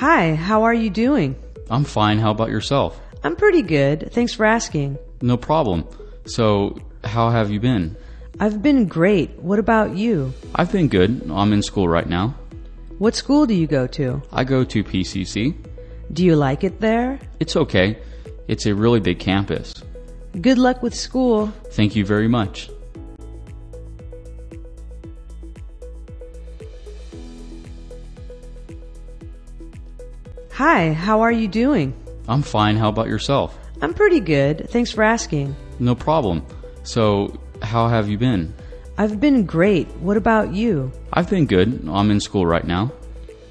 Hi, how are you doing? I'm fine. How about yourself? I'm pretty good. Thanks for asking. No problem. So, how have you been? I've been great. What about you? I've been good. I'm in school right now. What school do you go to? I go to PCC. Do you like it there? It's okay. It's a really big campus. Good luck with school. Thank you very much. Hi, how are you doing? I'm fine. How about yourself? I'm pretty good. Thanks for asking. No problem. So, how have you been? I've been great. What about you? I've been good. I'm in school right now.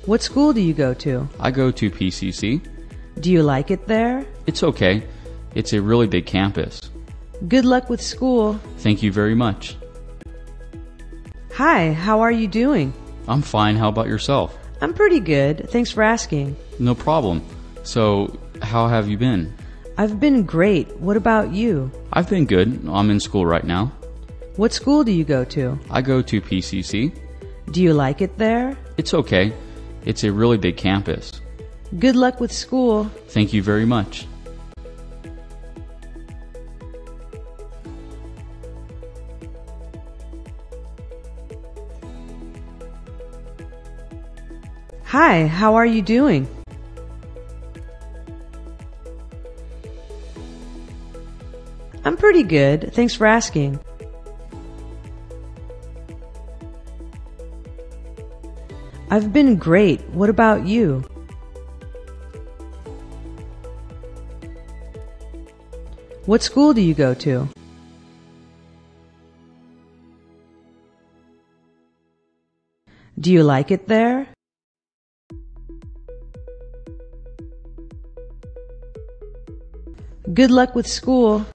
What school do you go to? I go to PCC. Do you like it there? It's okay. It's a really big campus. Good luck with school. Thank you very much. Hi, how are you doing? I'm fine. How about yourself? I'm pretty good. Thanks for asking. No problem. So, how have you been? I've been great. What about you? I've been good. I'm in school right now. What school do you go to? I go to PCC. Do you like it there? It's okay. It's a really big campus. Good luck with school. Thank you very much. Hi, how are you doing? I'm pretty good. Thanks for asking. I've been great. What about you? What school do you go to? Do you like it there? Good luck with school.